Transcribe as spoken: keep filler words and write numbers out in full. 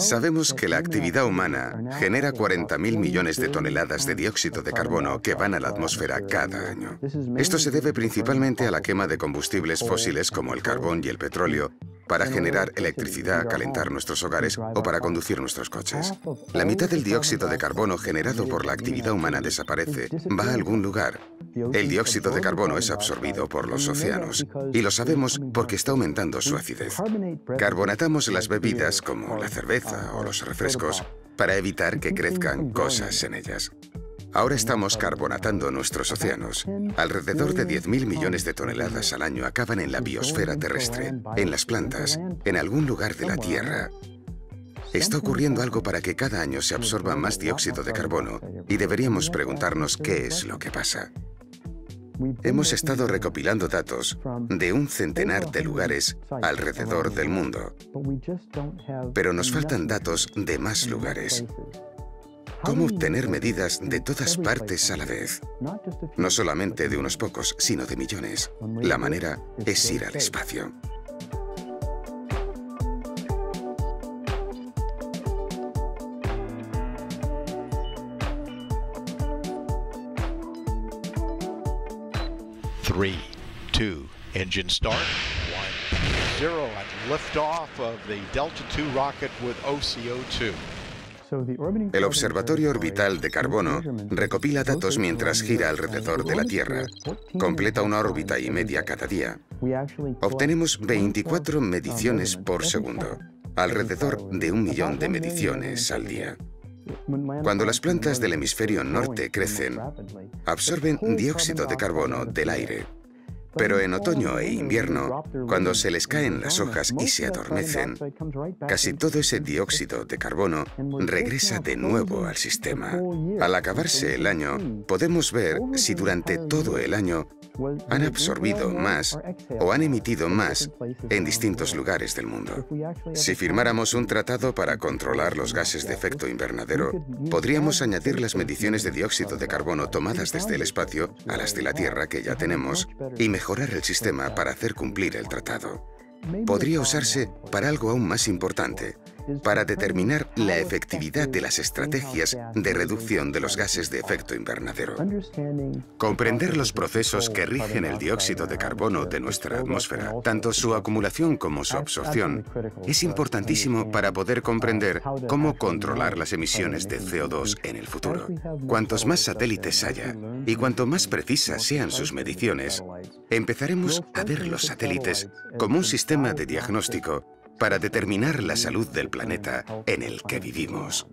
Sabemos que la actividad humana genera cuarenta mil millones de toneladas de dióxido de carbono que van a la atmósfera cada año. Esto se debe principalmente a la quema de combustibles fósiles como el carbón y el petróleo para generar electricidad, calentar nuestros hogares o para conducir nuestros coches. La mitad del dióxido de carbono generado por la actividad humana desaparece, va a algún lugar. El dióxido de carbono es absorbido por los océanos y lo sabemos porque está aumentando su acidez. Carbonatamos las bebidas como la cerveza o los refrescos para evitar que crezcan cosas en ellas. Ahora estamos carbonatando nuestros océanos. Alrededor de diez mil millones de toneladas al año acaban en la biosfera terrestre, en las plantas, en algún lugar de la Tierra. Está ocurriendo algo para que cada año se absorba más dióxido de carbono y deberíamos preguntarnos qué es lo que pasa. Hemos estado recopilando datos de un centenar de lugares alrededor del mundo, pero nos faltan datos de más lugares. ¿Cómo obtener medidas de todas partes a la vez? No solamente de unos pocos, sino de millones. La manera es ir al espacio. three, two, engine start. one, zero, and liftoff of the Delta two rocket with O C O two. El Observatorio Orbital de Carbono recopila datos mientras gira alrededor de la Tierra. Completa una órbita y media cada día. Obtenemos veinticuatro mediciones por segundo, alrededor de un millón de mediciones al día. Cuando las plantas del hemisferio norte crecen, absorben dióxido de carbono del aire. Pero en otoño e invierno, cuando se les caen las hojas y se adormecen, casi todo ese dióxido de carbono regresa de nuevo al sistema. Al acabarse el año, podemos ver si durante todo el año han absorbido más o han emitido más en distintos lugares del mundo. Si firmáramos un tratado para controlar los gases de efecto invernadero, podríamos añadir las mediciones de dióxido de carbono tomadas desde el espacio a las de la Tierra que ya tenemos y mejorar el sistema para hacer cumplir el tratado. Podría usarse para algo aún más importante, para determinar la efectividad de las estrategias de reducción de los gases de efecto invernadero. Comprender los procesos que rigen el dióxido de carbono de nuestra atmósfera, tanto su acumulación como su absorción, es importantísimo para poder comprender cómo controlar las emisiones de C O dos en el futuro. Cuantos más satélites haya y cuanto más precisas sean sus mediciones, empezaremos a ver los satélites como un sistema de diagnóstico para determinar la salud del planeta en el que vivimos.